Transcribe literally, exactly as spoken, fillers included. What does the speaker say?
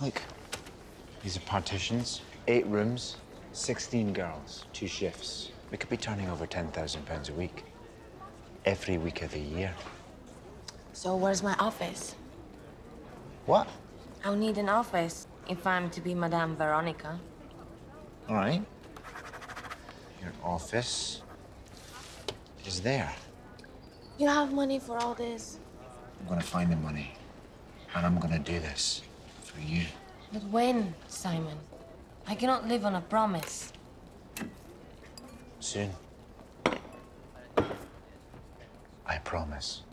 Look, these are partitions, eight rooms, sixteen girls, two shifts. We could be turning over ten thousand pounds a week, every week of the year. So where's my office? What? I'll need an office if I'm to be Madame Veronica. All right. Your office is there. You have money for all this? I'm gonna find the money, and I'm gonna do this. For you. But when, Simon? I cannot live on a promise. Soon. I promise.